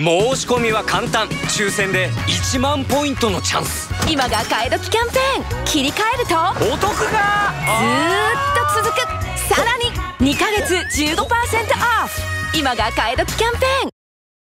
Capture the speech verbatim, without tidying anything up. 申し込みは簡単。抽選でいちまんポイントのチャンス。今が買い時キャンペーン。切り替えるとお得がずーっと続く。さらににかげつ じゅうごパーセント オフ。今が買い時キャンペーン。